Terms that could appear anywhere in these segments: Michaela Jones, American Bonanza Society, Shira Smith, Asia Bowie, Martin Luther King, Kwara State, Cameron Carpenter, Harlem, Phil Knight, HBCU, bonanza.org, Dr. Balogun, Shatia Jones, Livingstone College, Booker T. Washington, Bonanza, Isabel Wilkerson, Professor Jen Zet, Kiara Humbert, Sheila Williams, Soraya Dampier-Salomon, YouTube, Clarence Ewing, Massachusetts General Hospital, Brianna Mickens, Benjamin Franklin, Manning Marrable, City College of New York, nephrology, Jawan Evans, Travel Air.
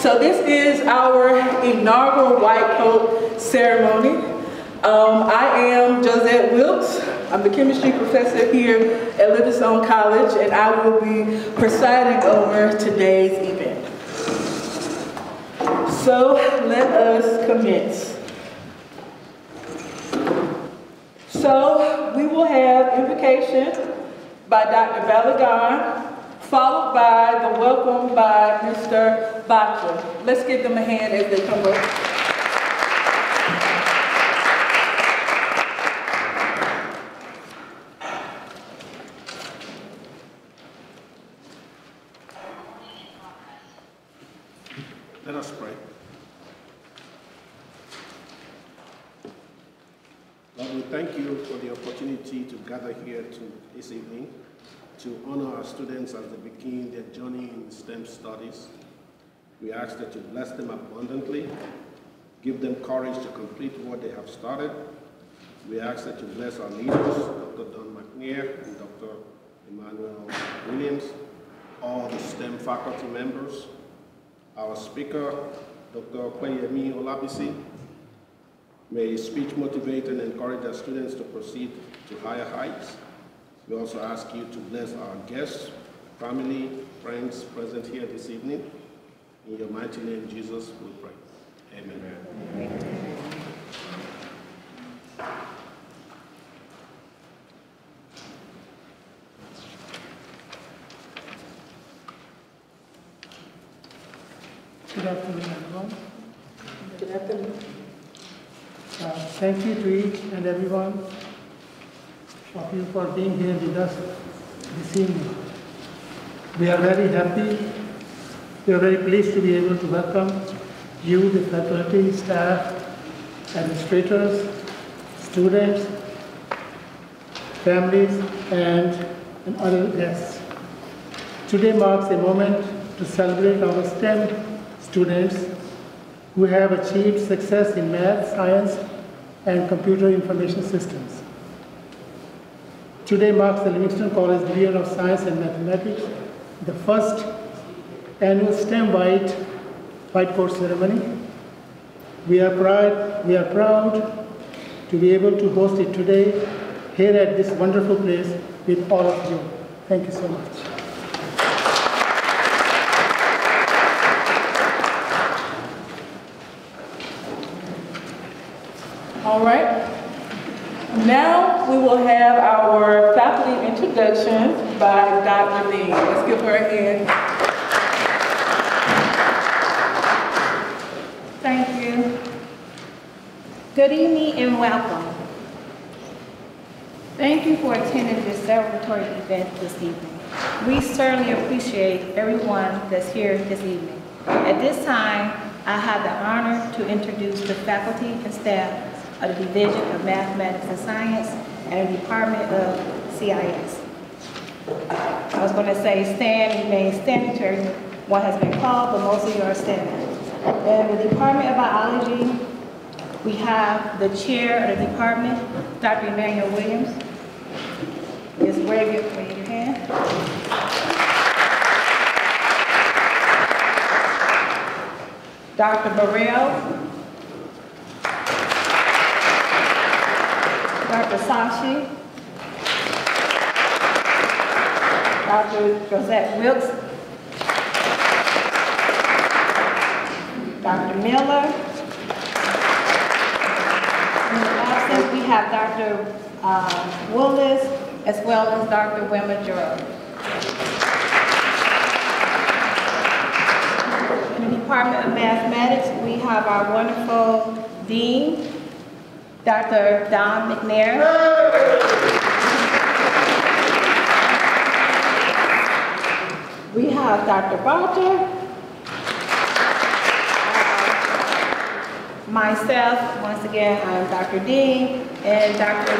So this is our inaugural white coat ceremony. I am Josette Wilkes. I'm the chemistry professor here at Livingstone College, and I will be presiding over today's event. So let us commence. So we will have invocation by Dr. Balogun, followed by the welcome by Mr. Bacher. Let's give them a hand as they come up. This evening to honor our students as they begin their journey in STEM studies. We ask that you bless them abundantly, give them courage to complete what they have started. We ask that you bless our leaders, Dr. Dawn McNair and Dr. Emmanuel Williams, all the STEM faculty members, our speaker, Dr. Opeyemi Olabisi. May his speech motivate and encourage our students to proceed to higher heights. We also ask you to bless our guests, family, friends present here this evening. In your mighty name, Jesus, we pray. Amen. Amen. Good afternoon, everyone. Good afternoon. Thank you to each and everyone of you for being here with us this evening. We are very happy, we are very pleased to be able to welcome you, the faculty, staff, administrators, students, families, and other guests. Today marks a moment to celebrate our STEM students who have achieved success in math, science, and computer information systems. Today marks the Livingstone College Year of Science and Mathematics, the first annual STEM white coat ceremony. We are proud to be able to host it today here at this wonderful place with all of you. Thank you so much. All right. Now we will have our faculty introductions by Dr. Lee. Let's give her a hand. Thank you. Good evening and welcome. Thank you for attending this celebratory event this evening. We certainly appreciate everyone that's here this evening. At this time, I have the honor to introduce the faculty and staff of the Division of Mathematics and Science and the Department of CIS. I was going to say stand, remain standing until one has been called, but most of you are standing. In the Department of Biology, we have the chair of the department, Dr. Emmanuel Williams. Ms. Wavy, wave your hand. Dr. Murrell. Dr. Sashi, Dr. Josette Wilkes, Dr. Miller. In the absence, we have Dr. Willis, as well as Dr. Wemma. In the Department of Mathematics, we have our wonderful Dean, Dr. Dawn McNair. Hey! We have Dr. Balter, myself, once again, I'm Dr. Dean, and Dr.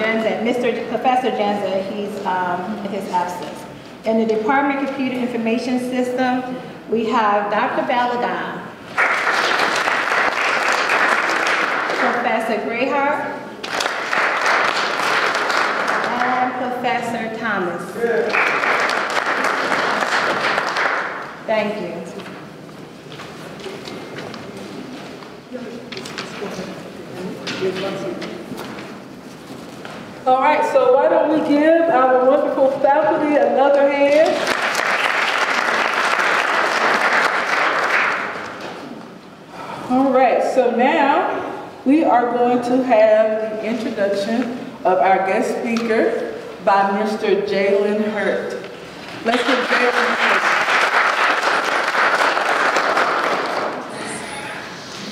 Jen Zet, Professor Jen Zet, he's in his absence. In the Department of Computer Information System, we have Dr. Balogun, Professor Greyhart, and Professor Thomas. Yeah. Thank you. All right, so why don't we give our wonderful faculty another hand? All right, so now we are going to have the introduction of our guest speaker by Mr. Jalen Hurt. Let's give Jalen Hurt.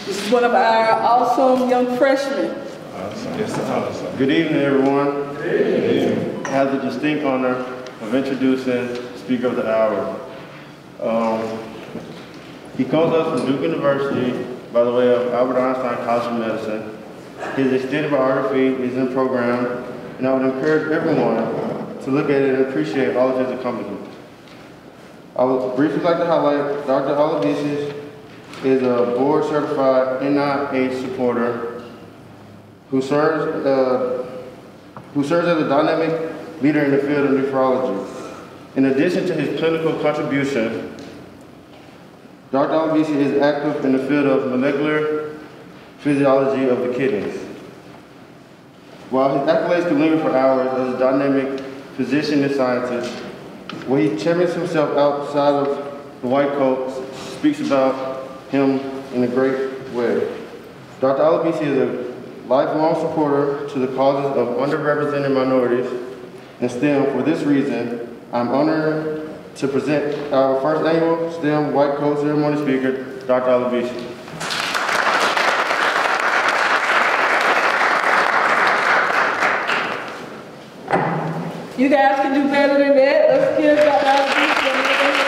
This is one of our awesome young freshmen. Good evening, everyone. Good evening. I have the distinct honor of introducing the Speaker of the Hour. He comes up from Duke University by the way of Albert Einstein College of Medicine. His extended biography is in program, and I would encourage everyone to look at it and appreciate all of his accomplishments. I would briefly like to highlight Dr. Olabisi is a board-certified NIH supporter who serves as a dynamic leader in the field of nephrology. In addition to his clinical contribution, Dr. Obeyemi is active in the field of molecular physiology of the kidneys. While his accolades can linger for hours as a dynamic physician and scientist, where he champions himself outside of the white coat, speaks about him in a great way. Dr. Obeyemi is a lifelong supporter to the causes of underrepresented minorities in STEM. For this reason, I'm honored to present our first annual STEM White Coat Ceremony Speaker, Dr. Olabisi. You guys can do better than that. Let's give Dr. Olabisi another hand.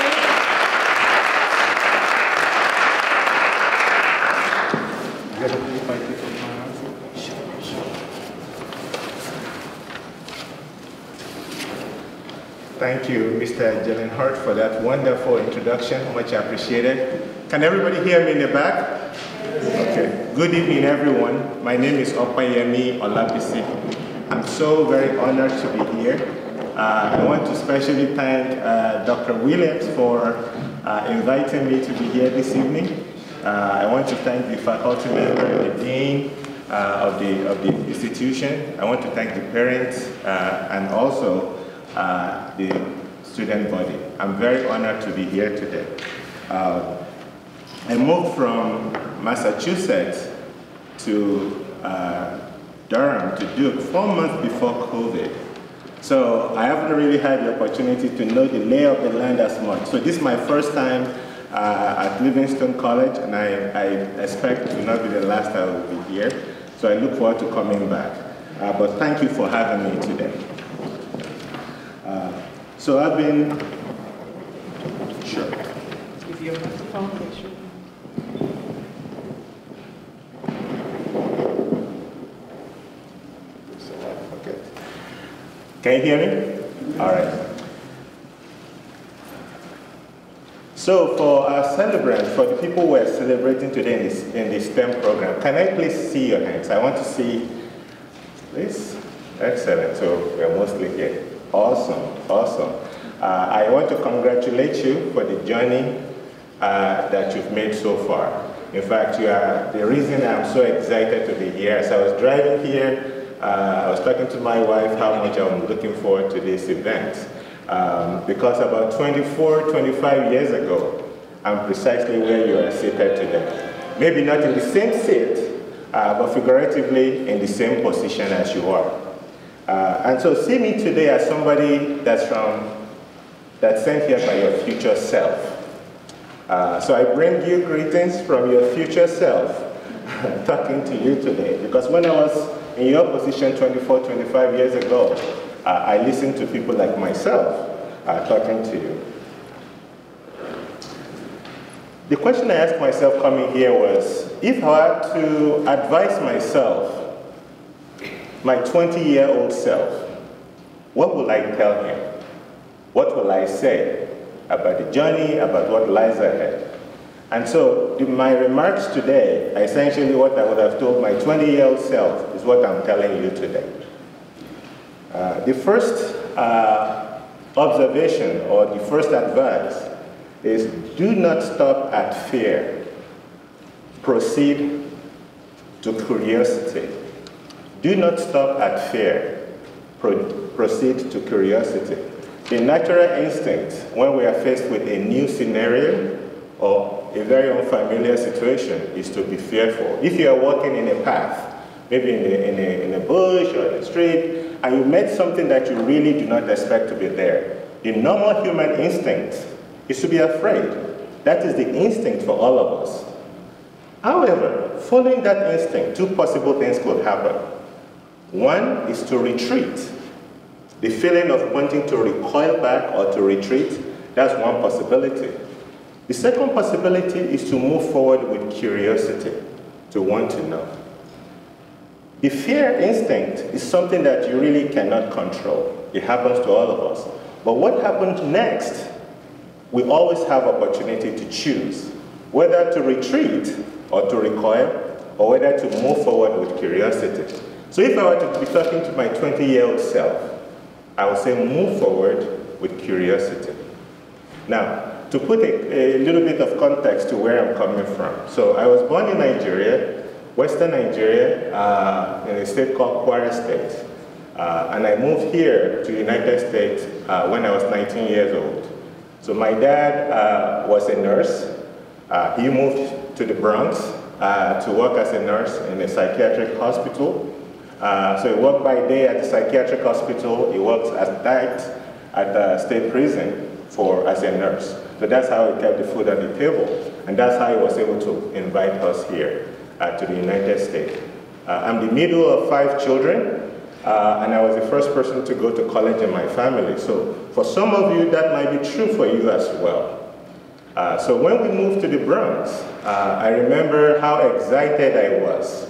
Thank you, Mr. Jalen Hurt, for that wonderful introduction. Much appreciated. Can everybody hear me in the back? Okay. Good evening, everyone. My name is Opeyemi Olabisi. I'm so very honored to be here. I want to especially thank Dr. Williams for inviting me to be here this evening. I want to thank the faculty member, the dean of the institution. I want to thank the parents and also the student body. I'm very honored to be here today. I moved from Massachusetts to Durham, to Duke, 4 months before COVID. So I haven't really had the opportunity to know the lay of the land as much. So this is my first time at Livingstone College, and I expect to not be the last I will be here. So I look forward to coming back. But thank you for having me today. So I've been, sure. If you have a phone, make sure. Okay. Can you hear me? All right. So for our celebrants, for the people who are celebrating today in the STEM program, can I please see your hands? I want to see, please. Excellent, so we're mostly here. Awesome, awesome. I want to congratulate you for the journey that you've made so far. In fact, you are the reason I'm so excited to be here. As I was driving here, I was talking to my wife how much I'm looking forward to this event. Because about 24, 25 years ago, I'm precisely where you are seated today. Maybe not in the same seat, but figuratively in the same position as you are. And so see me today as somebody that's sent here by your future self. So I bring you greetings from your future self, talking to you today. Because when I was in your position 24, 25 years ago, I listened to people like myself talking to you. The question I asked myself coming here was, if I had to advise myself, my 20-year-old self, what will I tell him? What will I say about the journey, about what lies ahead? And so in my remarks today, essentially what I would have told my 20-year-old self is what I'm telling you today. The first observation or the first advice is do not stop at fear. Proceed to curiosity. Do not stop at fear. Proceed to curiosity. The natural instinct when we are faced with a new scenario or a very unfamiliar situation is to be fearful. If you are walking in a path, maybe in a bush or in a street, and you met something that you really do not expect to be there, the normal human instinct is to be afraid. That is the instinct for all of us. However, following that instinct, two possible things could happen. One is to retreat. The feeling of wanting to recoil back or to retreat, that's one possibility. The second possibility is to move forward with curiosity, to want to know. The fear instinct is something that you really cannot control. It happens to all of us. But what happens next? We always have opportunity to choose whether to retreat or to recoil, or whether to move forward with curiosity. So if I were to be talking to my 20-year-old self, I would say move forward with curiosity. Now, to put a little bit of context to where I'm coming from. So I was born in Nigeria, Western Nigeria, in a state called Kwara State. And I moved here to the United States when I was 19 years old. So my dad was a nurse. He moved to the Bronx to work as a nurse in a psychiatric hospital. So he worked by day at the psychiatric hospital. He worked at night at the state prison as a nurse. So that's how he kept the food on the table. And that's how he was able to invite us here to the United States. I'm the middle of 5 children. And I was the first person to go to college in my family. So for some of you, that might be true for you as well. So when we moved to the Bronx, I remember how excited I was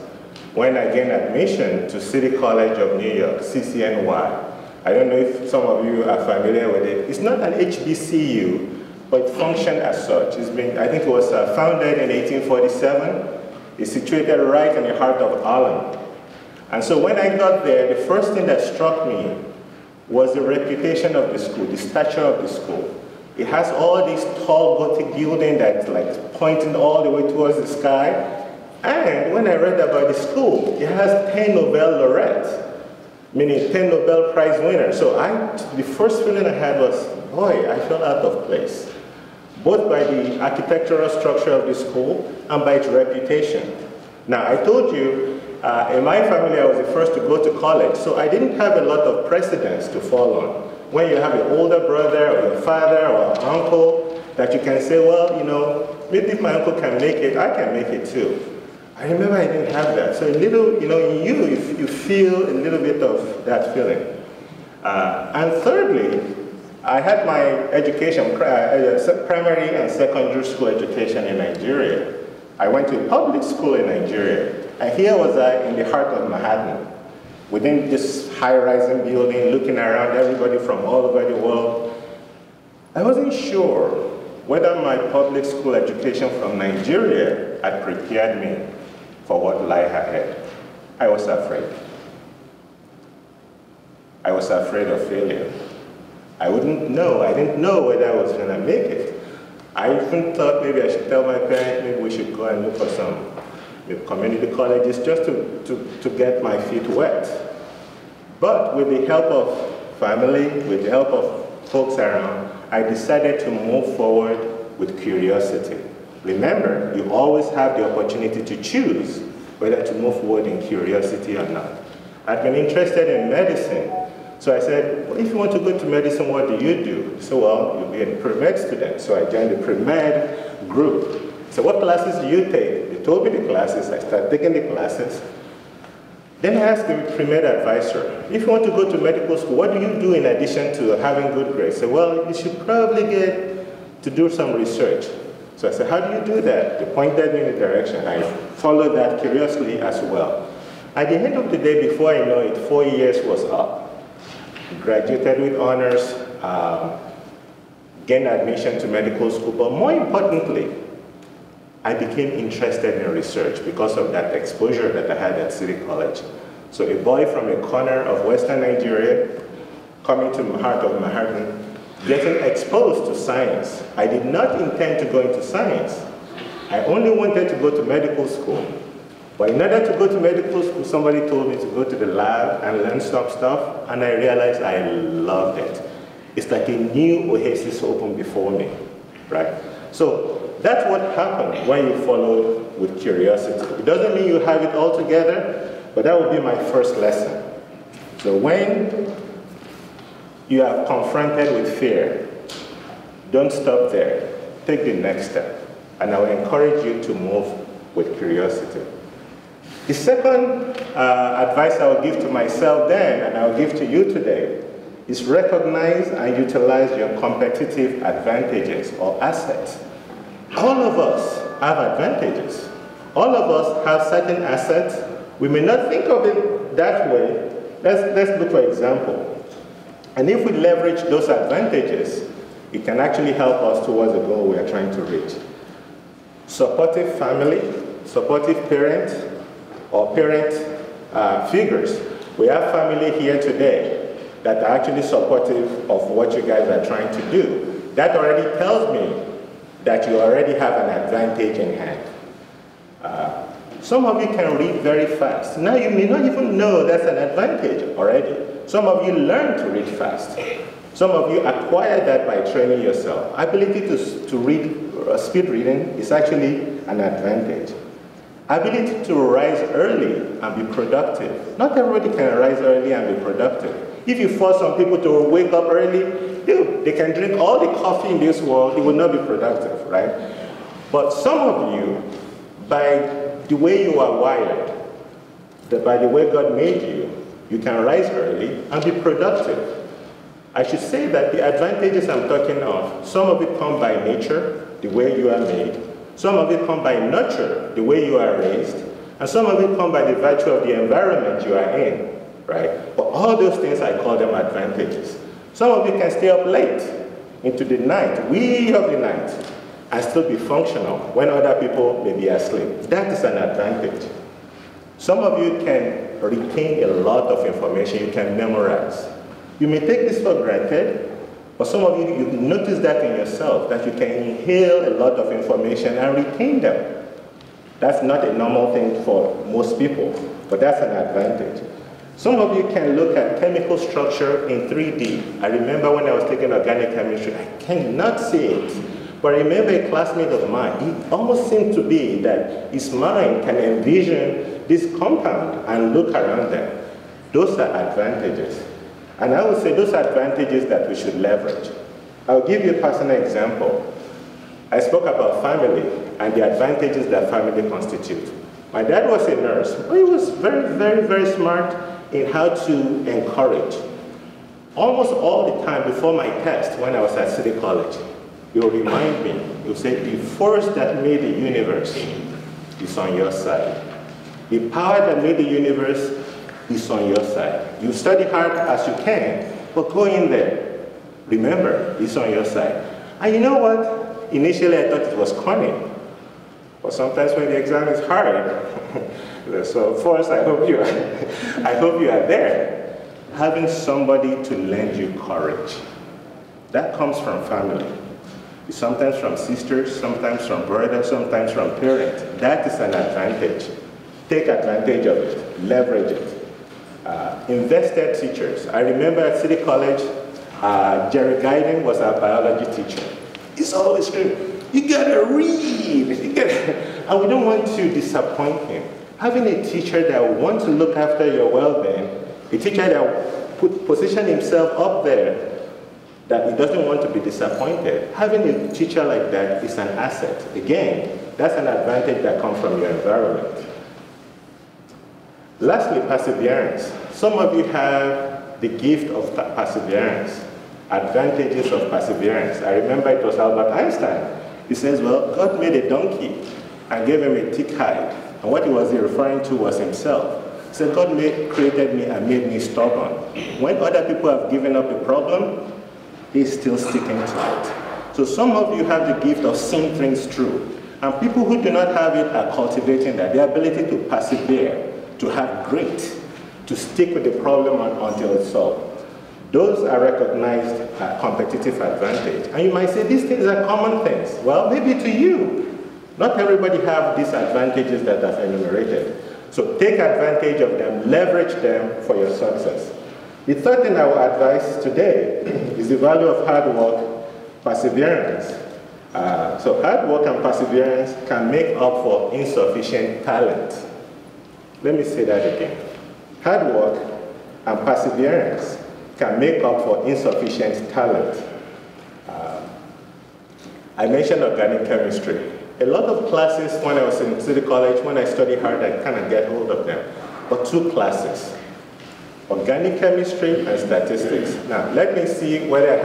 when I gained admission to City College of New York, CCNY. I don't know if some of you are familiar with it. It's not an HBCU, but it functioned as such. It's been, I think it was founded in 1847. It's situated right in the heart of Harlem. And so when I got there, the first thing that struck me was the reputation of the school, the stature of the school. It has all these tall Gothic buildings that's like pointing all the way towards the sky. And when I read about the school, it has 10 Nobel laureates, meaning 10 Nobel Prize winners. So the first feeling I had was, boy, I felt out of place, both by the architectural structure of the school and by its reputation. Now, I told you, in my family, I was the first to go to college, so I didn't have a lot of precedents to fall on. When you have an older brother or your father or an uncle that you can say, well, you know, maybe if my uncle can make it, I can make it too. I remember I didn't have that. So you feel a little bit of that feeling. And thirdly, I had my education, primary and secondary school education in Nigeria. I went to a public school in Nigeria. And here was I in the heart of Manhattan, within this high-rising building, looking around everybody from all over the world. I wasn't sure whether my public school education from Nigeria had prepared me for what lay ahead. I was afraid. I was afraid of failure. I didn't know whether I was going to make it. I even thought maybe I should tell my parents, maybe we should go and look for some community colleges just to get my feet wet. But with the help of family, with the help of folks around, I decided to move forward with curiosity. Remember, you always have the opportunity to choose whether to move forward in curiosity or not. I've been interested in medicine, so I said, well, if you want to go to medicine, what do you do? So, well, you'll be a pre-med student. So I joined the pre-med group. So what classes do you take? Told me the classes, I started taking the classes. Then I asked the pre-med advisor, if you want to go to medical school, what do you do in addition to having good grades? So, well, you should probably get to do some research. So I said, how do you do that? They pointed me in the direction. I followed that curiously as well. At the end of the day, before I know it, 4 years was up. Graduated with honors, gained admission to medical school, but more importantly, I became interested in research because of that exposure that I had at City College. So a boy from a corner of Western Nigeria, coming to the heart of Manhattan, getting exposed to science. I did not intend to go into science. I only wanted to go to medical school. But in order to go to medical school, somebody told me to go to the lab and learn some stuff, and I realized I loved it. It's like a new oasis opened before me, right? So that's what happened when you follow with curiosity. It doesn't mean you have it all together, but that would be my first lesson. So when you are confronted with fear, don't stop there. Take the next step. And I will encourage you to move with curiosity. The second advice I will give to myself then, and I will give to you today, is recognize and utilize your competitive advantages or assets. All of us have advantages. All of us have certain assets. We may not think of it that way. Let's look for example. And if we leverage those advantages, it can actually help us towards the goal we are trying to reach. Supportive family, supportive parents, or parent figures. We have family here today that are actually supportive of what you guys are trying to do. That already tells me that you already have an advantage in hand. Some of you can read very fast. Now you may not even know that's an advantage already. Some of you learn to read fast. Some of you acquire that by training yourself. Ability to read, speed reading is actually an advantage. Ability to rise early and be productive. Not everybody can rise early and be productive. If you force some people to wake up early, they can drink all the coffee in this world, it will not be productive, right? But some of you, by the way you are wired, by the way God made you, you can rise early and be productive. I should say that the advantages I'm talking of, some of it come by nature, the way you are made. Some of it come by nurture, the way you are raised, and some of it come by the virtue of the environment you are in, right? But all those things, I call them advantages. Some of you can stay up late into the night, wee of the night, and still be functional when other people may be asleep. That is an advantage. Some of you can retain a lot of information you can memorize. You may take this for granted, but some of you, you notice that in yourself, that you can inhale a lot of information and retain them. That's not a normal thing for most people, but that's an advantage. Some of you can look at chemical structure in 3D. I remember when I was taking organic chemistry, I cannot see it. But I remember a classmate of mine, it almost seemed to be that his mind can envision this compound and look around them. Those are advantages. And I would say those are advantages that we should leverage. I'll give you a personal example. I spoke about family and the advantages that family constitute. My dad was a nurse, but he was very, very, very smart in how to encourage. Almost all the time before my test, when I was at City College, he would remind me, he would say, the force that made the universe is on your side. The power that made the universe is on your side. You study hard as you can, but go in there. Remember, it's on your side. And you know what? Initially, I thought it was cunning. But sometimes when the exam is hard, so first, I hope you are there. Having somebody to lend you courage. That comes from family. It's sometimes from sisters, sometimes from brothers, sometimes from parents. That is an advantage. Take advantage of it. Leverage it. Invested teachers. I remember at City College, Jerry Guyton was our biology teacher. He's always screaming, you gotta read, you gotta... And we don't want to disappoint him. Having a teacher that wants to look after your well-being, a teacher that position himself up there, that he doesn't want to be disappointed, having a teacher like that is an asset. Again, that's an advantage that comes from your environment. Lastly, perseverance. Some of you have the gift of perseverance, advantages of perseverance. I remember it was Albert Einstein. He says, well, God made a donkey and gave him a thick hide. And what he was referring to was himself. He said, God created me and made me stubborn. When other people have given up the problem, he's still sticking to it. So some of you have the gift of seeing things through. And people who do not have it are cultivating that, the ability to persevere, to have grit, to stick with the problem until it's solved. Those are recognized competitive advantage. And you might say, these things are common things. Well, maybe to you. Not everybody have these advantages that I've enumerated. So take advantage of them, leverage them for your success. The third thing I will advise today is the value of hard work, perseverance. So hard work and perseverance can make up for insufficient talent. Let me say that again. Hard work and perseverance can make up for insufficient talent. I mentioned organic chemistry. A lot of classes when I was in City College, when I studied hard, I kind of get hold of them. But two classes, organic chemistry and statistics. Now, let me see whether I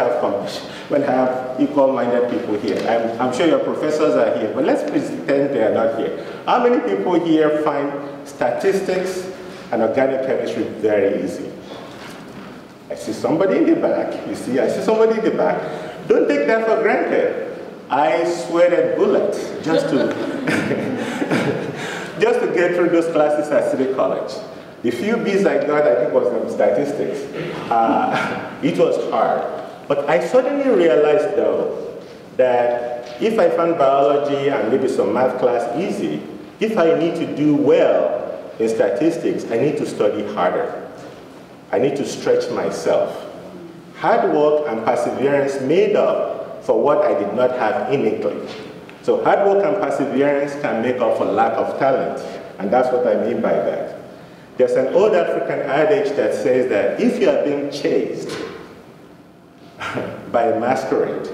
have equal-minded people here. I'm sure your professors are here, but let's pretend they are not here. How many people here find statistics and organic chemistry very easy? I see somebody in the back. You see, I see somebody in the back. Don't take that for granted. I sweated bullets just to, just to get through those classes at City College. The few B's I got, I think, was in statistics. It was hard. But I suddenly realized, though, that if I found biology and maybe some math class easy, if I need to do well in statistics, I need to study harder. I need to stretch myself. Hard work and perseverance made up for what I did not have innately. So hard work and perseverance can make up for lack of talent, and that's what I mean by that. There's an old African adage that says that if you are being chased by a masquerade,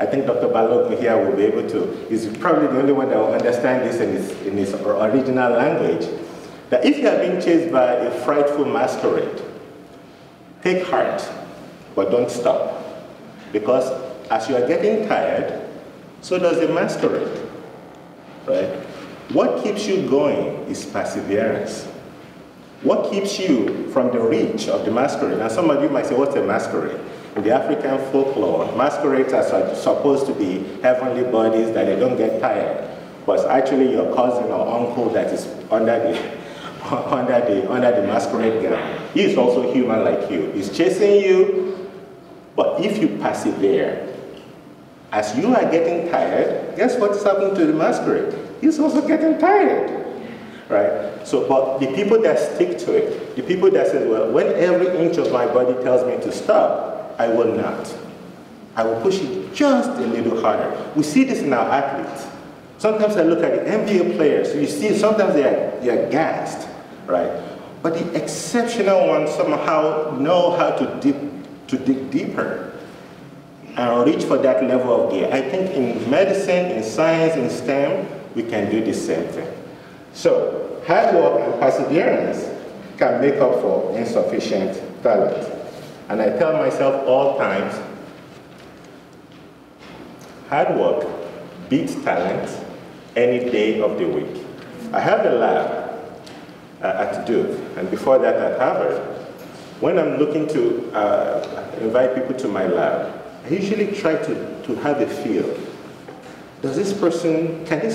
I think Dr. Balogun here will be able to, is probably the only one that will understand this in his original language, that if you are being chased by a frightful masquerade, take heart, but don't stop, because as you are getting tired, so does the masquerade, right? What keeps you going is perseverance. What keeps you from the reach of the masquerade? Now some of you might say, what's a masquerade? In the African folklore, masquerades are supposed to be heavenly bodies that they don't get tired, but it's actually your cousin or uncle that is under the masquerade gown. He is also human like you. He's chasing you, but if you persevere, as you are getting tired, guess what's happening to the masquerade? He's also getting tired, right? So, but the people that stick to it, the people that say, well, when every inch of my body tells me to stop, I will not. I will push it just a little harder. We see this in our athletes. Sometimes I look at the NBA players, you see sometimes they are gassed, right? But the exceptional ones somehow know how to dig deeper and reach for that level of gear. I think in medicine, in science, in STEM, we can do the same thing. So hard work and perseverance can make up for insufficient talent. And I tell myself all times, hard work beats talent any day of the week. I have a lab at Duke, and before that at Harvard. When I'm looking to invite people to my lab, I usually try to have a feel. Can this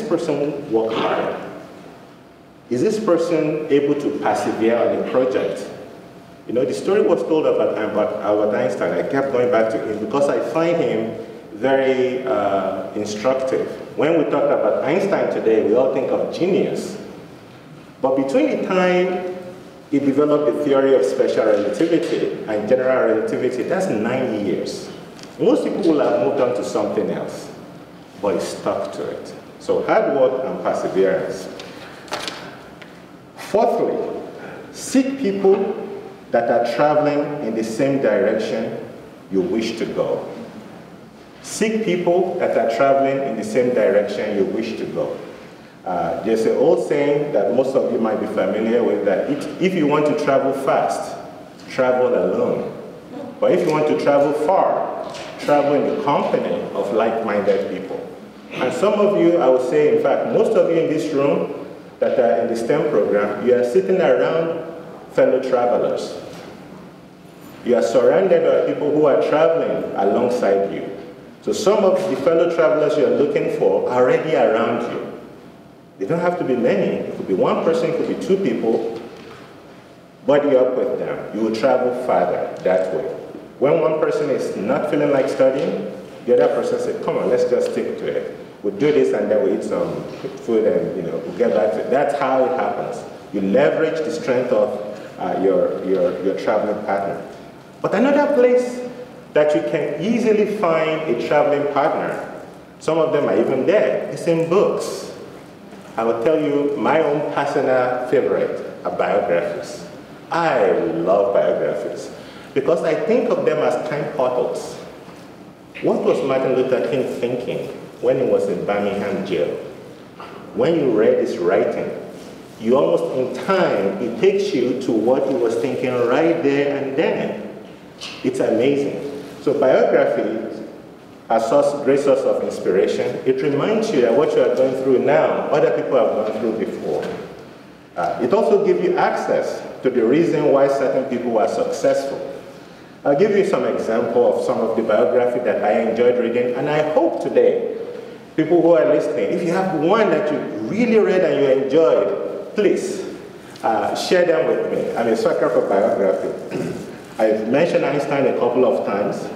person work hard? Is this person able to persevere on a project? You know, the story was told about Albert Einstein. I kept going back to him because I find him very instructive. When we talk about Einstein today, we all think of genius. But between the time he developed the theory of special relativity and general relativity, that's 9 years. Most people will have moved on to something else, but it's stuck to it. So hard work and perseverance. Fourthly, seek people that are traveling in the same direction you wish to go. Seek people that are traveling in the same direction you wish to go. There's an old saying that most of you might be familiar with, that if you want to travel fast, travel alone. But if you want to travel far, travel in the company of like-minded people. And some of you, I would say, in fact, most of you in this room that are in the STEM program, you are sitting around fellow travelers. You are surrounded by people who are traveling alongside you. So some of the fellow travelers you are looking for are already around you. They don't have to be many. It could be one person, it could be two people. Buddy up with them. You will travel farther that way. When one person is not feeling like studying, the other person says, come on, let's just stick to it. We'll do this and then we'll eat some food and, you know, we'll get back to it. That's how it happens. You leverage the strength of your traveling partner. But another place that you can easily find a traveling partner, some of them are even there, is in books. I will tell you my own personal favorite are biographies. I love biographies because I think of them as time portals. What was Martin Luther King thinking when he was in Birmingham jail? When you read his writing, you almost in time, it takes you to what he was thinking right there and then. It's amazing. So biographies are a great source of inspiration. It reminds you that what you are going through now, other people have gone through before. It also gives you access to the reason why certain people were successful. I'll give you some example of some of the biography that I enjoyed reading, and I hope today, people who are listening, if you have one that you really read and you enjoyed, please share them with me. I'm a sucker for biography. I've mentioned Einstein a couple of times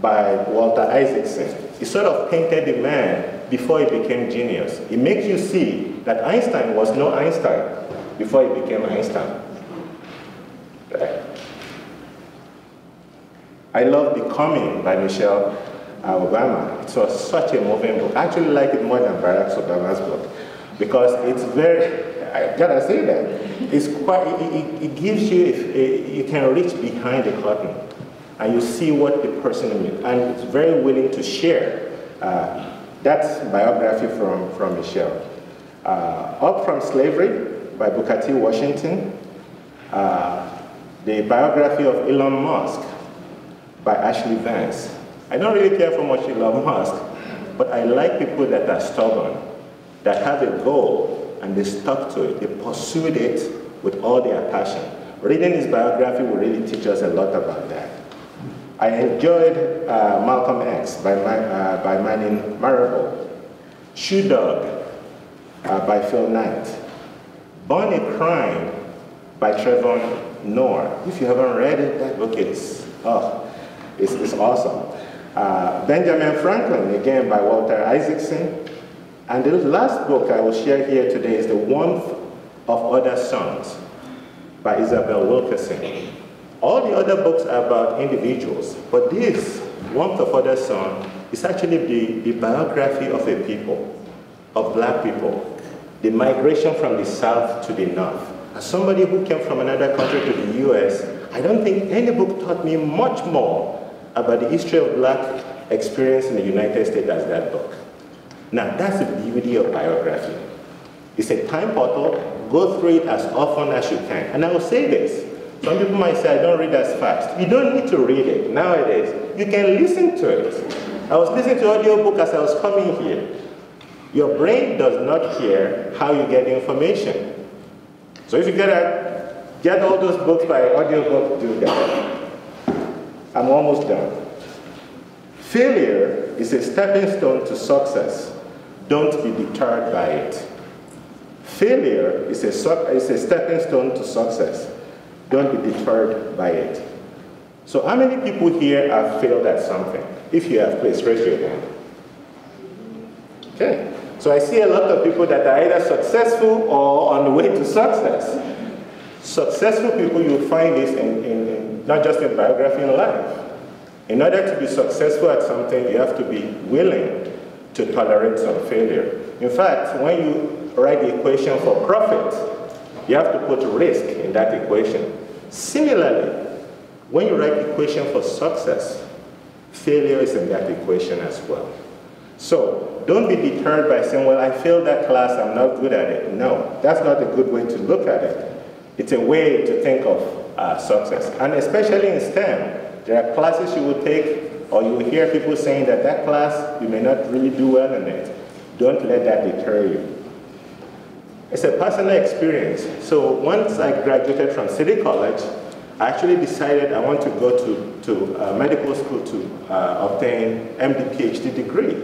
by Walter Isaacson. He sort of painted the man before he became genius. It makes you see that Einstein was no Einstein before he became Einstein. Right. I love Becoming by Michelle Obama. It was such a moving book. I actually like it more than Barack Obama's book because it's very, I gotta say that, it's quite, it gives you, you can reach behind the curtain and you see what the person is, and it's very willing to share. That's biography from Michelle. Up From Slavery by Booker T. Washington. The biography of Elon Musk by Ashley Vance. I don't really care for much Elon Musk, but I like people that are stubborn, that have a goal, and they stuck to it. They pursued it with all their passion. Reading his biography will really teach us a lot about that. I enjoyed Malcolm X by Manning Marrable. Shoe Dog by Phil Knight. Born a Crime by Trevor Noah. If you haven't read it, that book is, oh, it's awesome. Benjamin Franklin, again, by Walter Isaacson. And the last book I will share here today is The Warmth of Other Suns by Isabel Wilkerson. All the other books are about individuals, but this Warmth of Other Suns is actually the biography of a people, of black people, the migration from the south to the north. As somebody who came from another country to the US, I don't think any book taught me much more about the history of black experience in the United States as that book. Now, that's the beauty of biography. It's a time portal. Go through it as often as you can. And I will say this. Some people might say, I don't read as fast. You don't need to read it nowadays. You can listen to it. I was listening to audiobook as I was coming here. Your brain does not hear how you get information. So if you get all those books by audiobook, do that. I'm almost done. Failure is a stepping stone to success. Don't be deterred by it. Failure is a stepping stone to success. Don't be deterred by it. So how many people here have failed at something? If you have, please raise your hand. Okay. So I see a lot of people that are either successful or on the way to success. Successful people, you'll find this in not just in biography, in life. In order to be successful at something, you have to be willing to tolerate some failure. In fact, when you write the equation for profit, you have to put risk in that equation. Similarly, when you write the equation for success, failure is in that equation as well. So don't be deterred by saying, well, I failed that class, I'm not good at it. No, that's not a good way to look at it. It's a way to think of success. And especially in STEM, there are classes you will take, or you will hear people saying that that class, you may not really do well in it. Don't let that deter you. It's a personal experience. So once I graduated from City College, I actually decided I want to go to medical school to obtain MD, PhD degree.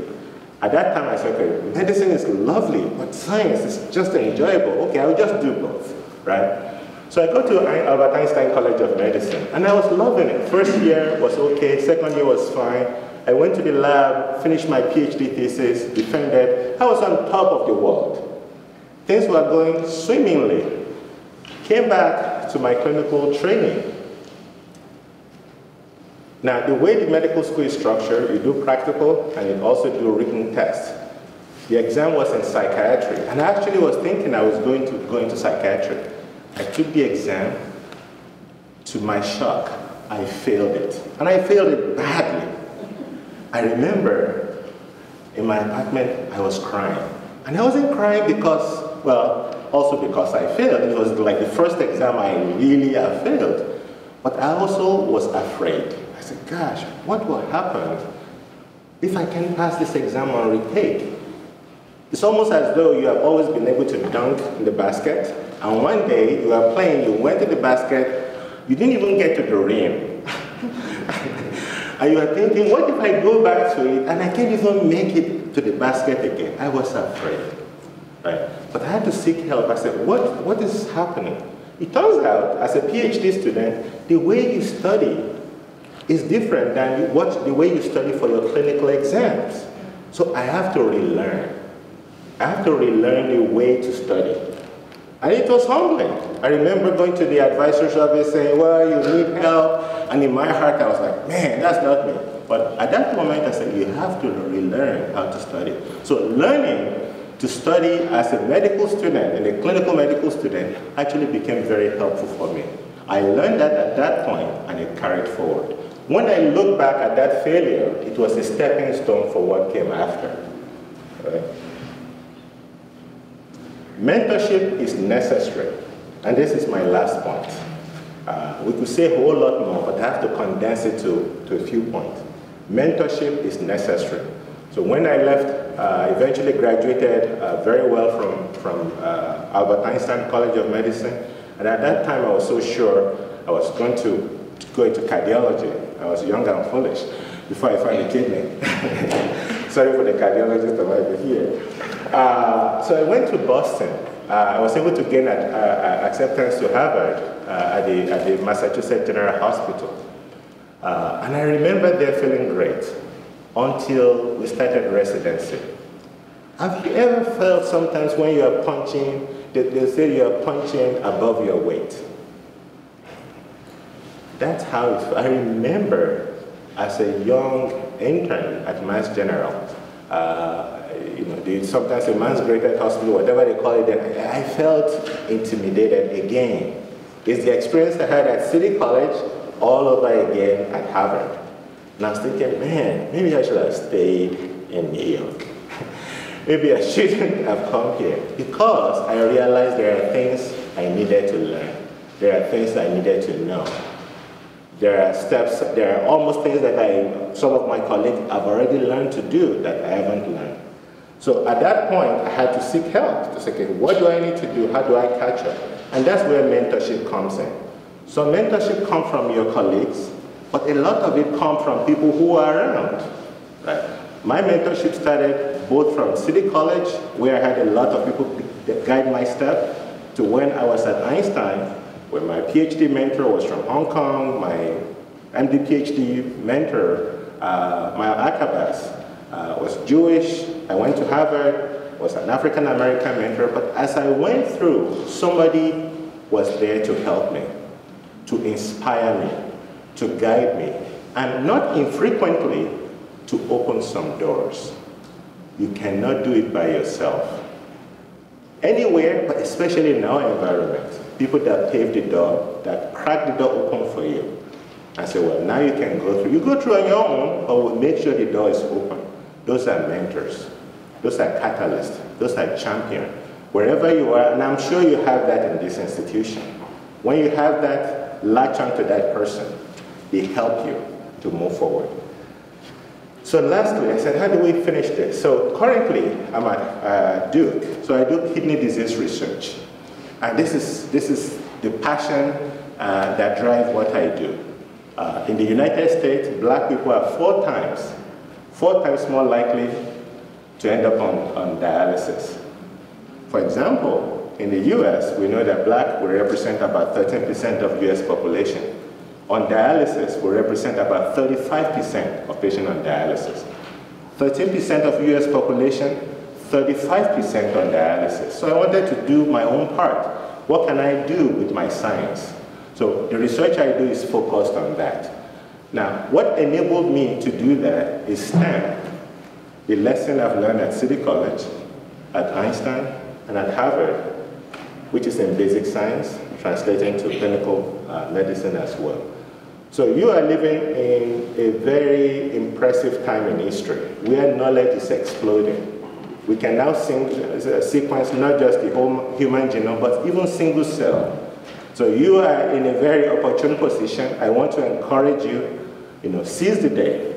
At that time, I said, okay, medicine is lovely, but science is just enjoyable. Okay, I will just do both, right? So I got to Albert Einstein College of Medicine, and I was loving it. First year was okay, second year was fine. I went to the lab, finished my PhD thesis, defended. I was on top of the world. Things were going swimmingly. Came back to my clinical training. Now, the way the medical school is structured, you do practical and you also do written tests. The exam was in psychiatry, and I actually was thinking I was going to go into psychiatry. I took the exam. To my shock, I failed it, and I failed it badly. I remember in my apartment, I was crying. And I wasn't crying because, well, also because I failed. It was like the first exam I really have failed. But I also was afraid. I said, gosh, what will happen if I can't pass this exam on retake? It's almost as though you have always been able to dunk in the basket, and one day you are playing, you went to the basket, you didn't even get to the rim. And you are thinking, what if I go back to it and I can't even make it to the basket again? I was afraid, right? But I had to seek help. I said, what is happening? It turns out, as a PhD student, the way you study is different than the way you study for your clinical exams. So I have to relearn. I have to relearn the way to study. And it was humbling. I remember going to the advisory service saying, well, you need help. And in my heart, I was like, man, that's not me. But at that moment, I said, you have to relearn how to study. So learning to study as a medical student and a clinical medical student actually became very helpful for me. I learned that at that point, and it carried forward. When I look back at that failure, it was a stepping stone for what came after. Right? Mentorship is necessary. And this is my last point. We could say a whole lot more, but I have to condense it to a few points. Mentorship is necessary. So when I left, I eventually graduated very well from Albert Einstein College of Medicine. And at that time, I was so sure I was going to go into cardiology. I was young and foolish before I found a kidney. Sorry for the cardiologist that might be here. So I went to Boston. I was able to gain acceptance to Harvard at the Massachusetts General Hospital. And I remember there feeling great until we started residency. Have you ever felt sometimes when you are punching, that they say you are punching above your weight? That's how it felt. I remember as a young intern at Mass General, you know, sometimes a man's greatest hospital, whatever they call it, then I felt intimidated again. It's the experience I had at City College all over again at Harvard. And I was thinking, man, maybe I should have stayed in New York. Maybe I shouldn't have come here. Because I realized there are things I needed to learn. There are things I needed to know. There are steps, there are almost things that some of my colleagues have already learned to do that I haven't learned. So at that point, I had to seek help to say, okay, what do I need to do? How do I catch up? And that's where mentorship comes in. So mentorship comes from your colleagues, but a lot of it comes from people who are around. Right? My mentorship started both from City College, where I had a lot of people that guide my step, to when I was at Einstein, where my PhD mentor was from Hong Kong, my MD PhD mentor, my Akabas, was Jewish. I went to Harvard, was an African-American mentor, but as I went through, somebody was there to help me, to inspire me, to guide me, and not infrequently, to open some doors. You cannot do it by yourself. Anywhere, but especially in our environment, people that paved the door, that cracked the door open for you, and say, well, now you can go through. You go through on your own, but we'll make sure the door is open. Those are mentors. Those are catalysts. Those are champions. Wherever you are, and I'm sure you have that in this institution. When you have that, latch onto that person. They help you to move forward. So lastly, I said, how do we finish this? So currently, I'm at Duke. So I do kidney disease research. And this is the passion that drives what I do. In the United States, black people are four times more likely to end up on dialysis. For example, in the US, we know that black will represent about 13% of US population. On dialysis, we represent about 35% of patients on dialysis. 13% of US population, 35% on dialysis. So I wanted to do my own part What can I do with my science? So the research I do is focused on that. Now, what enabled me to do that is STEM, the lesson I've learned at City College, at Einstein, and at Harvard, which is in basic science, translating to clinical medicine as well. So you are living in a very impressive time in history, where knowledge is exploding. We can now sequence not just the whole human genome, but even single cell. So you are in a very opportune position. I want to encourage you, seize the day.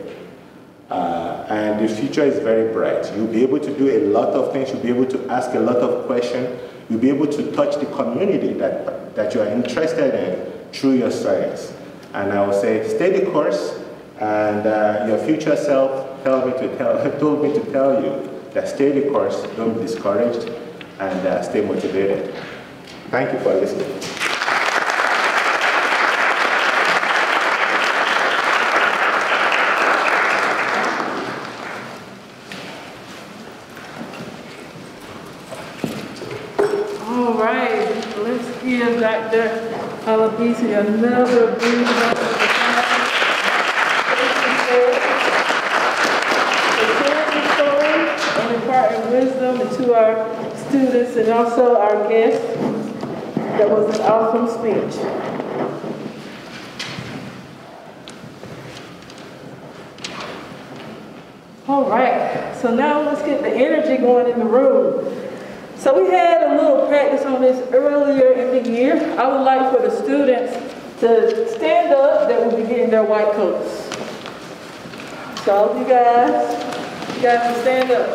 And the future is very bright. You'll be able to do a lot of things. You'll be able to ask a lot of questions. You'll be able to touch the community that you are interested in through your science. And I will say, stay the course. And your future self told me to tell you that stay the course, don't be discouraged, and stay motivated. Thank you for listening. All right, let's give Dr. Olabisi another big round of applause. Wisdom to our students and also our guests. That was an awesome speech. All right, so now let's get the energy going in the room. So we had a little practice on this earlier in the year. I would like for the students to stand up that will be getting their white coats. So you guys will stand up.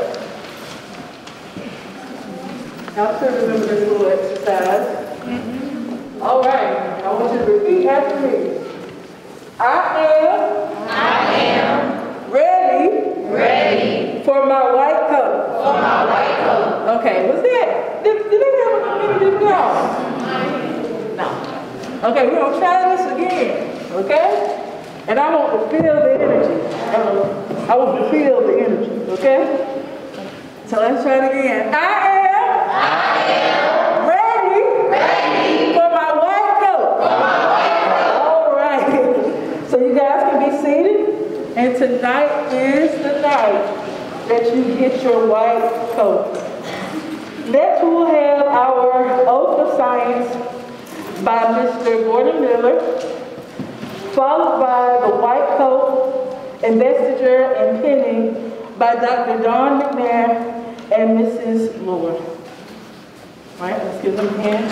Y'all still remember this little exercise. Mm-hmm. All right, I want you to repeat after me. I am ready for my white coat. Okay, what's that? Did they have a community now? No. Okay, we're gonna try this again, okay? And I want to feel the energy. I want to feel the energy, okay? So let's try it again. I am ready for my white coat. All right. So you guys can be seated. And tonight is the night that you get your white coat. Next, we'll have our Oath of Science by Mr. Miller, followed by the White Coat, Investiture, and Penning by Dr. Dawn McNair and Mrs. Lord. All right, let's give them a hand.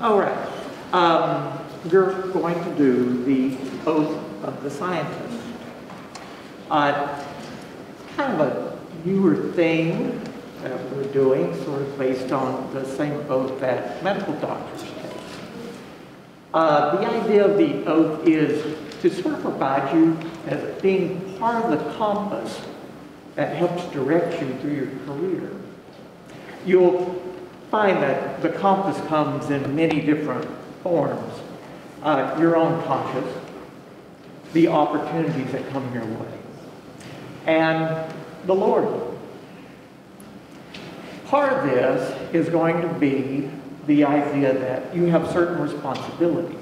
All right, you're going to do the Oath of the Scientist. It's kind of a newer thing that we're doing, sort of based on the same oath that medical doctors take. The idea of the oath is to sort of provide you as being part of the compass that helps direct you through your career. You'll find that the compass comes in many different forms. Your own conscience, the opportunities that come your way, and the Lord. Part of this is going to be the idea that you have certain responsibilities.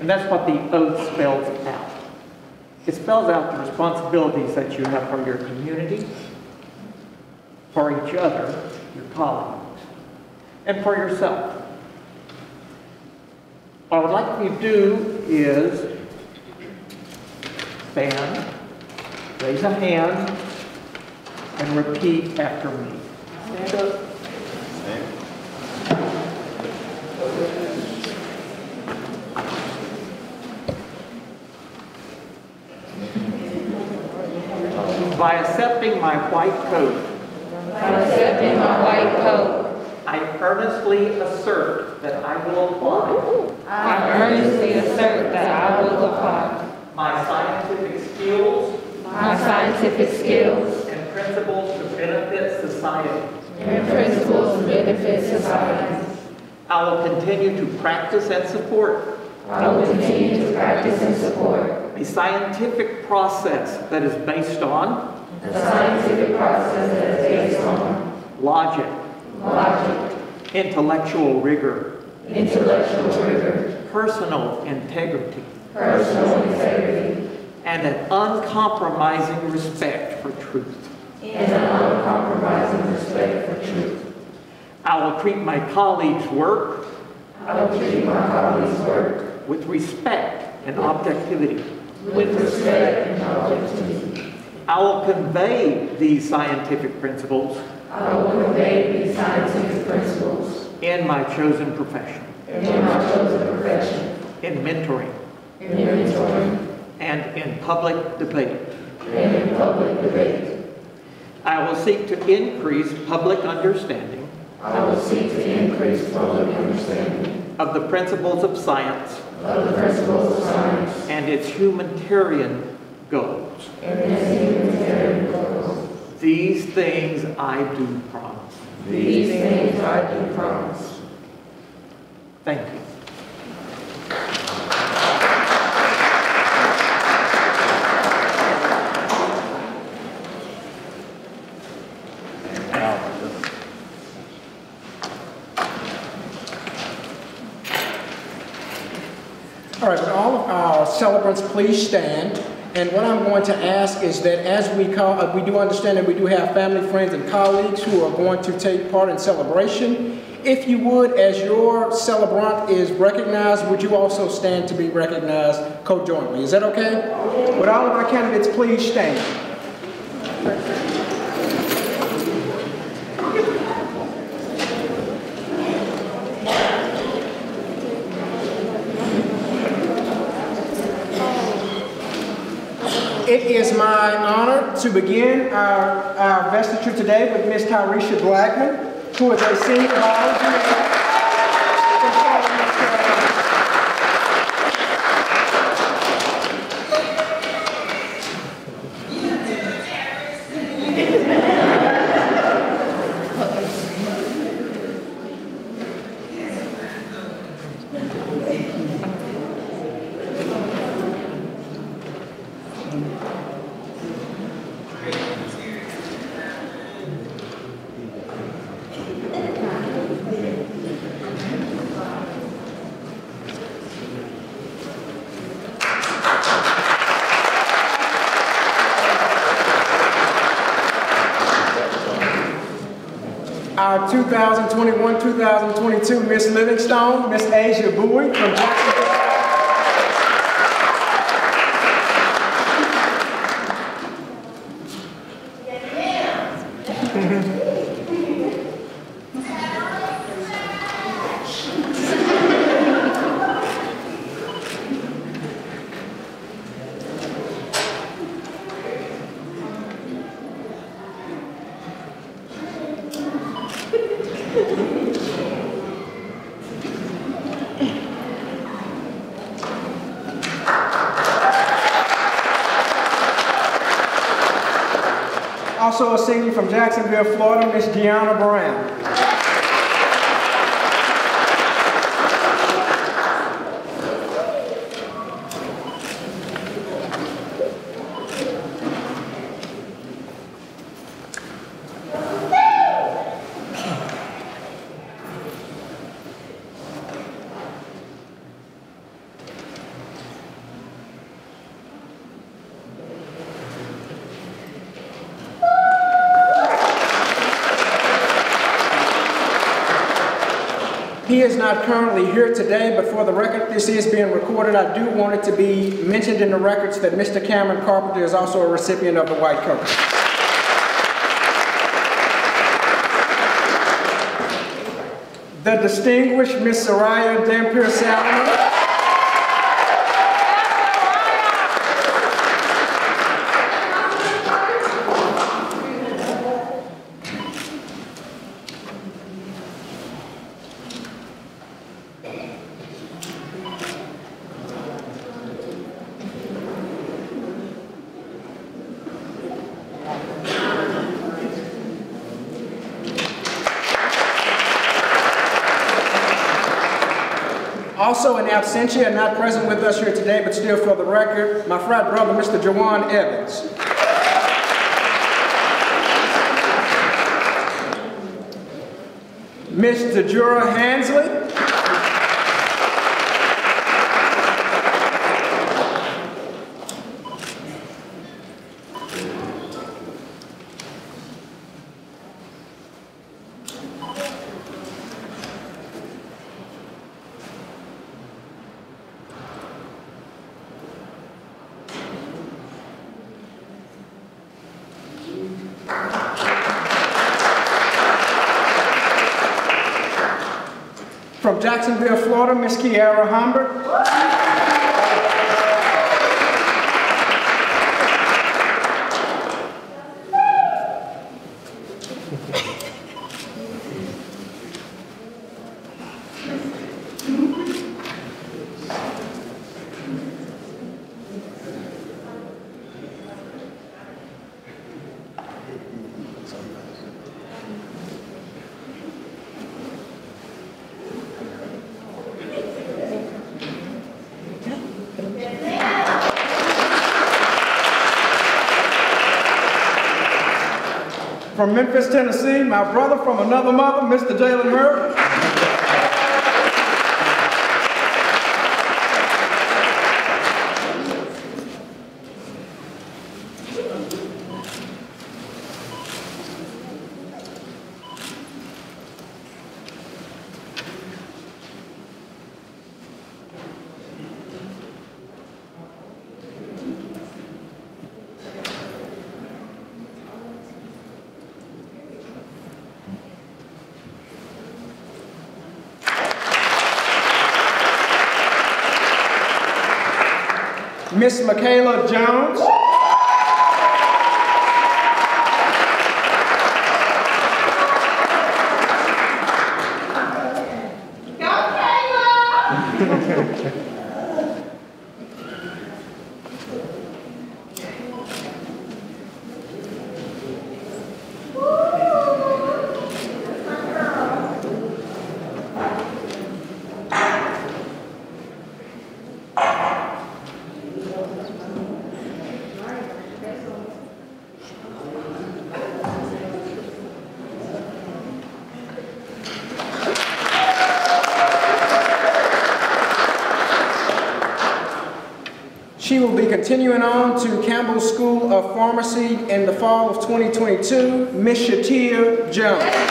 And that's what the oath spells out. It spells out the responsibilities that you have for your community, for each other, your colleagues, and for yourself. What I would like you to do is stand, raise a hand, and repeat after me. Stand up. By accepting my white coat, I earnestly assert that I will apply. My scientific skills. And principles to benefit society. I will continue to practice and support. I will continue to practice and support a scientific process that is based on logic, intellectual rigor, personal integrity, and an uncompromising respect for truth. I will treat my colleagues' work with respect and objectivity. I will convey these scientific principles in my chosen profession, in mentoring, and in public debate. I will seek to increase public understanding of the principles of science and its humanitarian goals. These things I do promise. Thank you. All right, would all of our celebrants please stand? And what I'm going to ask is that as we do understand that we do have family, friends, and colleagues who are going to take part in celebration. If you would, as your celebrant is recognized, would you also stand to be recognized co-jointly? Is that okay? Would all of our candidates please stand? It is my honor to begin our vestiture today with Ms. Tyresha Blackman, who is a senior biology our 2021-2022 Miss Livingstone, Miss Asia Bowie from also a senior from Jacksonville, Florida, Miss Deanna Brown. He is not currently here today, but for the record, this is being recorded. I do want it to be mentioned in the records that Mr. Cameron Carpenter is also a recipient of the White Coat. The distinguished Miss Soraya Dampier-Salomon. Also in absentia, not present with us here today, but still for the record, my frat brother, Mr. Jawan Evans. Mr. Jura Hansley. From Jacksonville, Florida, Miss Kiara Humbert. From Memphis, Tennessee, my brother from another mother, Mr. Jalen Hurt. Miss Michaela Jones. She will be continuing on to Campbell School of Pharmacy in the fall of 2022, Miss Shatia Jones.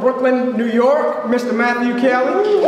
Brooklyn, New York, Mr. Matthew Kelly.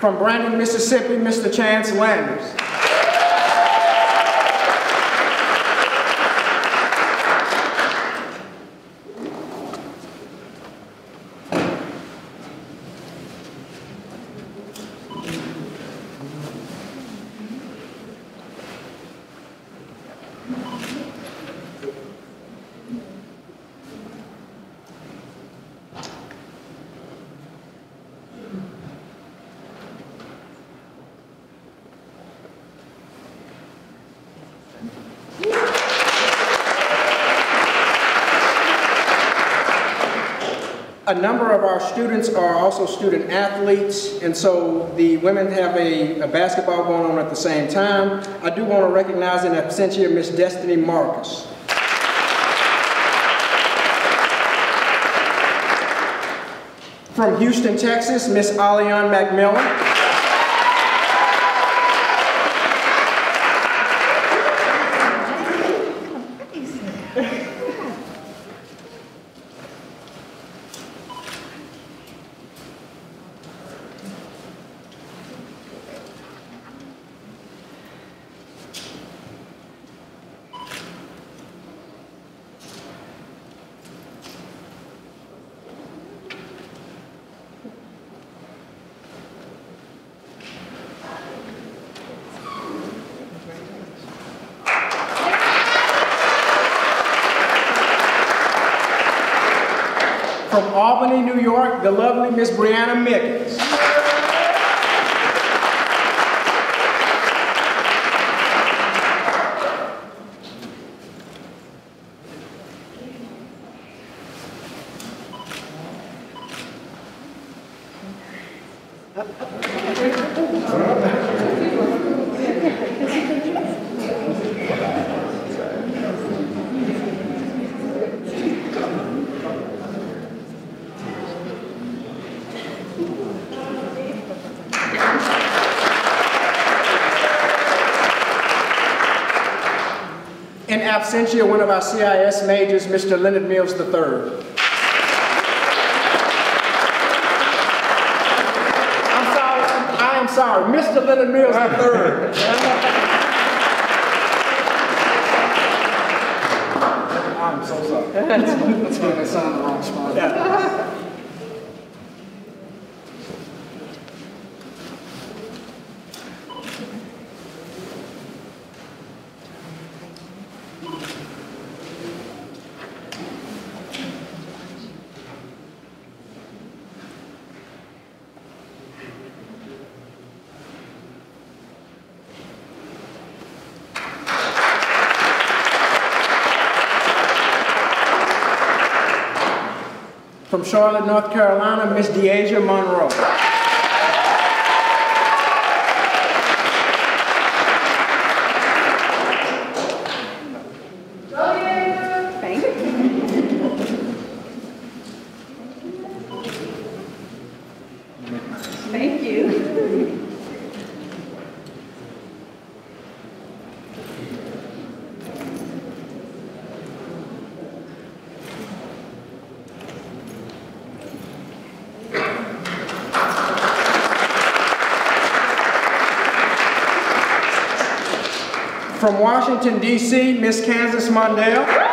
From Brandon, Mississippi, Mr. Chance Landers. A number of our students are also student athletes, and so the women have a basketball going on at the same time. I do want to recognize in absentia Miss Destiny Marcus. From Houston, Texas, Miss Alion McMillan. From Albany, New York, the lovely Miss Brianna Mickens. Essentially, one of our CIS majors, Mr. Leonard Mills III. I am sorry, Mr. Leonard Mills III. I'm so sorry. That's why I signed the wrong spot. Yeah. From Charlotte, North Carolina, Miss DeAsia Monroe. From Washington, D.C., Miss Kansas Mondale.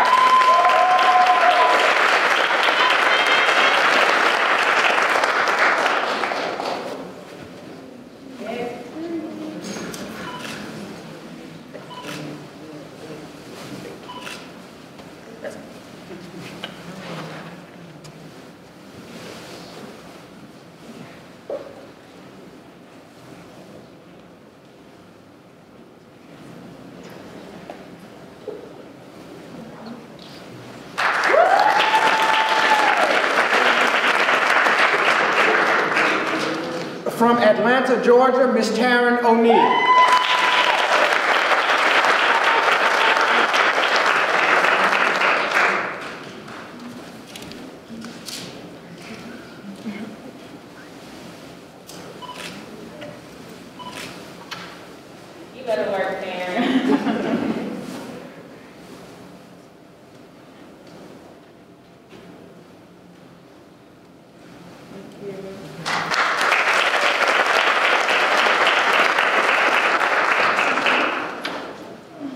From Atlanta, Georgia, Miss Taryn O'Neill.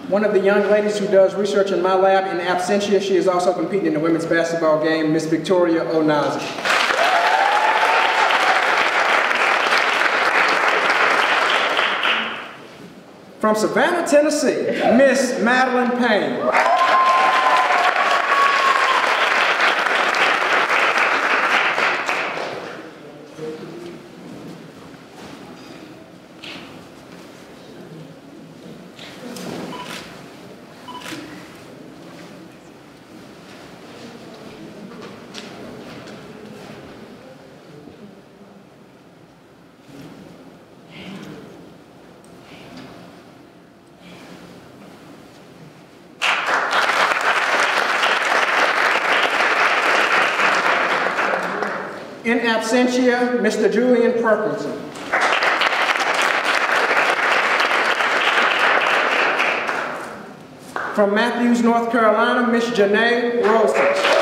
One of the young ladies who does research in my lab in absentia, she is also competing in the women's basketball game, Miss Victoria Onazi. From Savannah, Tennessee, Miss Madeline Payne. In absentia, Mr. Julian Perkinson. From Matthews, North Carolina, Ms. Janae Rosas.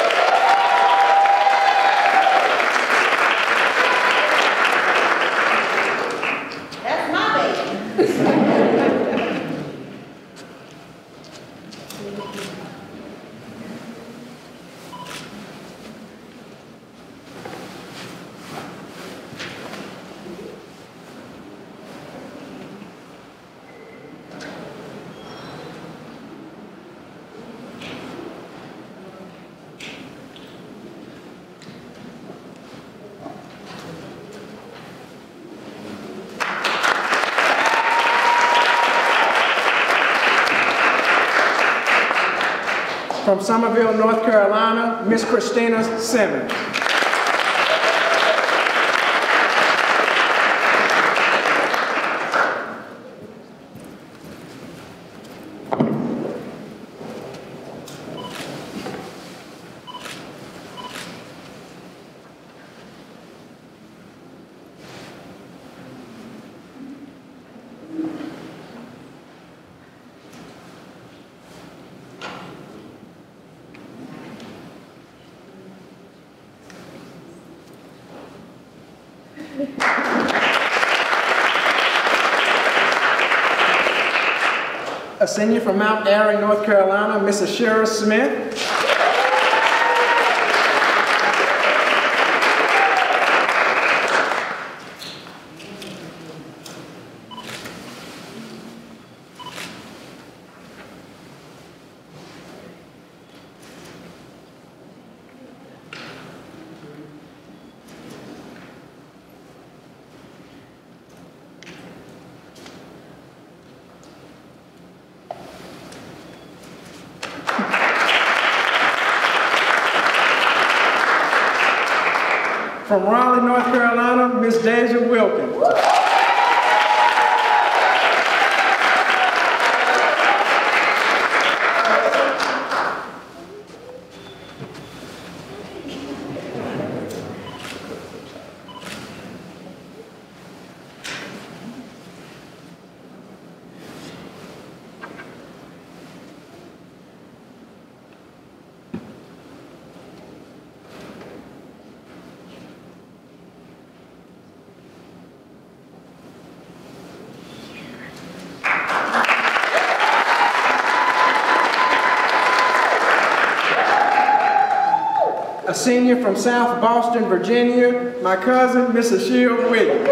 From Summerville, North Carolina, Ms. Christina Simmons. A senior from Mount Airy, North Carolina, Mrs. Shira Smith. From Raleigh, North Carolina, Ms. Deja Wilkins. A senior from South Boston, Virginia, my cousin, Mrs. Sheila Williams.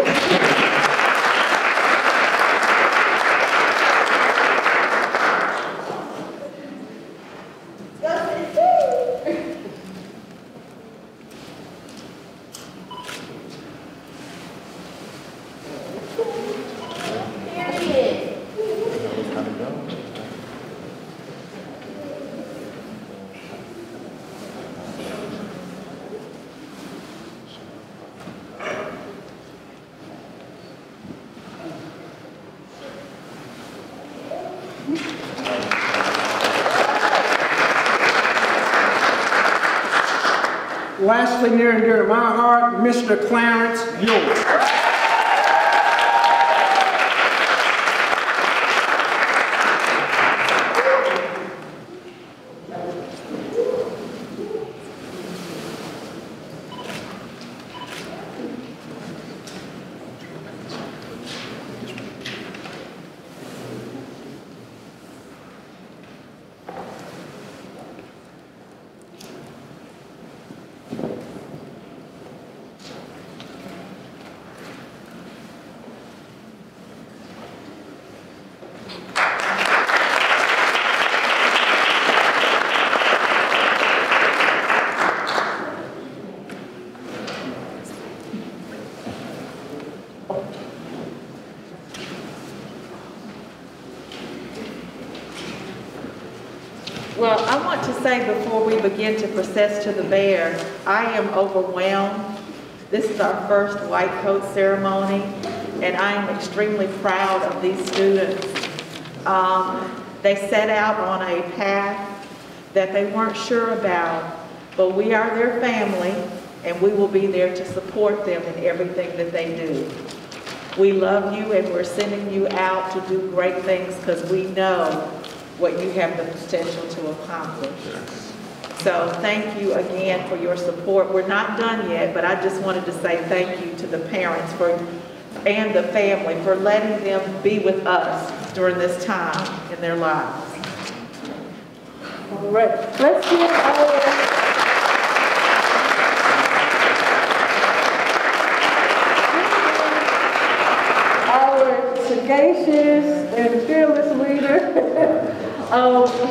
Lastly, near and dear to my heart, Mr. Clarence Ewing. Well, I want to say before we begin to process to the bear, I am overwhelmed. This is our first white coat ceremony, and I am extremely proud of these students. They set out on a path that they weren't sure about, but we are their family, and we will be there to support them in everything that they do. We love you, and we're sending you out to do great things because we know what you have the potential to accomplish. So thank you again for your support. We're not done yet, but I just wanted to say thank you to the parents and the family for letting them be with us during this time in their lives. All right, let's hear our sagacious and fearless leader.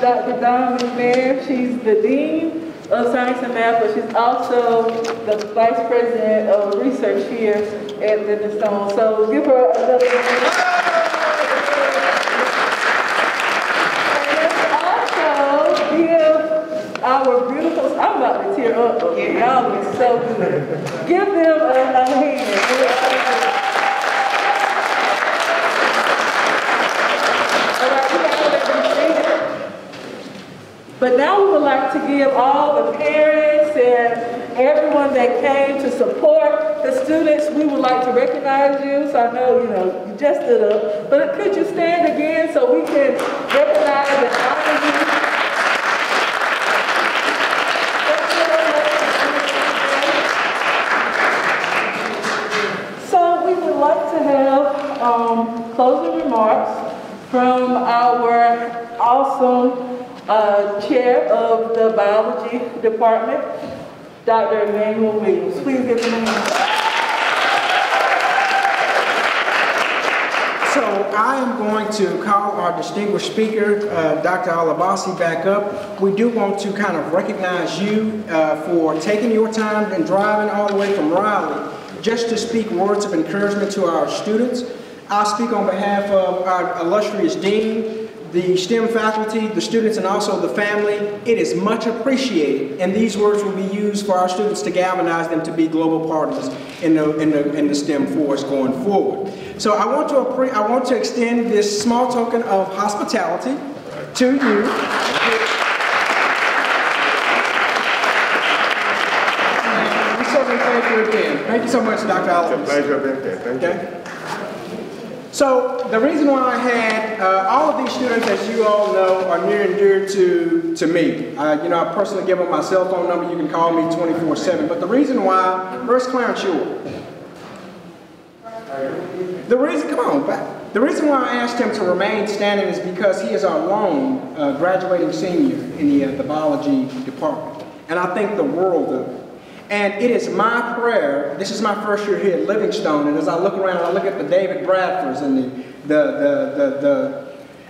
Dr. Dawn McNair, she's the Dean of Science and Math, but she's also the Vice President of Research here at Livingstone. So give her another hand. And let's also give our beautiful, I'm about to tear up, okay? Y'all are so good. Give them another hand. But now we would like to give all the parents and everyone that came to support the students, we would like to recognize you. So I know, you just did up, but could you stand again so we can recognize and honor you? So we would like to have closing remarks from our awesome Chair of the Biology Department, Dr. Emmanuel Williams. Please give him a hand. So I am going to call our distinguished speaker, Dr. Olabisi, back up. We do want to kind of recognize you for taking your time and driving all the way from Raleigh just to speak words of encouragement to our students. I speak on behalf of our illustrious dean, the STEM faculty, the students, and also the family. It is much appreciated, and these words will be used for our students to galvanize them to be global partners in the STEM force going forward. So I want to extend this small token of hospitality to you. We certainly thank you again. Thank you so much, Dr. Olabisi. It's a pleasure being here. Thank you. So the reason why I had all of these students, as you all know, are near and dear to me. I personally give them my cell phone number. You can call me 24/7. But the reason why, where's Clarence Shore? The reason, come on back. The reason why I asked him to remain standing is because he is our lone graduating senior in the biology department, and I think the world of it. And it is my prayer, this is my first year here at Livingstone, and as I look around, I look at the David Bradfords and the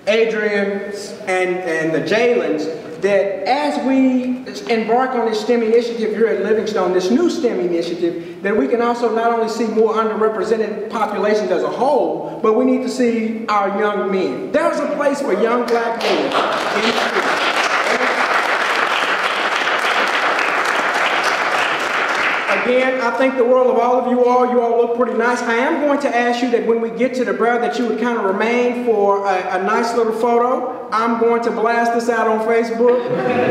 Adrians and the Jalens, that as we embark on this STEM initiative here at Livingstone, this new STEM initiative, that we can also not only see more underrepresented populations as a whole, but we need to see our young men. There's a place for young black men in again, I think the world of all of you all. You all look pretty nice. I am going to ask you that when we get to the brow that you would kind of remain for a nice little photo. I'm going to blast this out on Facebook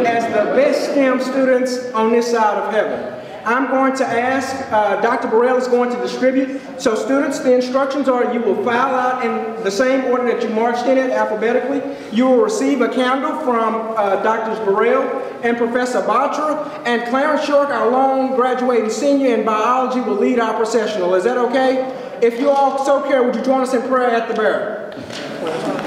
as the best STEM students on this side of heaven. I'm going to ask, Dr. Murrell is going to distribute. So students, the instructions are you will file out in the same order that you marched in it, alphabetically. You will receive a candle from Drs. Murrell and Professor Balter, and Clarence Short, our lone graduating senior in biology, will lead our processional. Is that okay? If you all so care, would you join us in prayer at the barrel?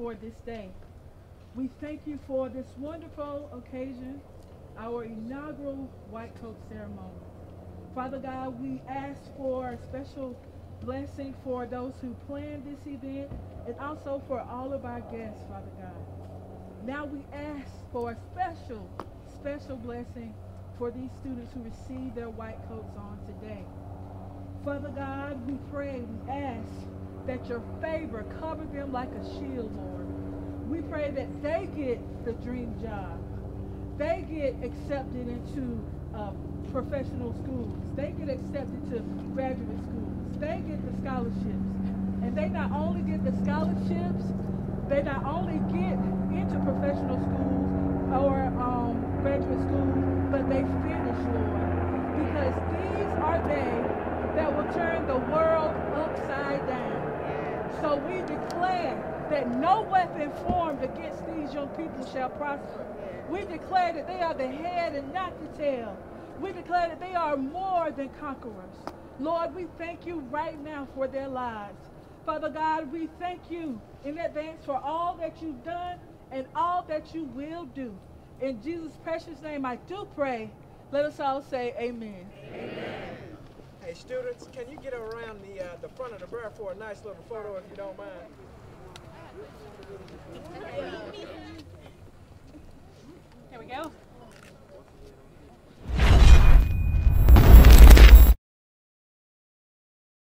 for this day. We thank you for this wonderful occasion, our inaugural White Coat Ceremony. Father God, we ask for a special blessing for those who planned this event and also for all of our guests, Father God. Now we ask for a special, special blessing for these students who receive their white coats on today. Father God, we pray, we ask that your favor cover them like a shield, Lord. We pray that they get the dream job. They get accepted into professional schools. They get accepted to graduate schools. They get the scholarships. And they not only get the scholarships, they not only get into professional schools or graduate schools, but they finish, Lord. Because these are they that will turn the world upside down. So we declare that no weapon formed against these young people shall prosper. We declare that they are the head and not the tail. We declare that they are more than conquerors. Lord, we thank you right now for their lives. Father God, we thank you in advance for all that you've done and all that you will do. In Jesus' precious name, I do pray. Let us all say amen. Amen. Hey, students, can you get around the front of the bird for a nice little photo if you don't mind?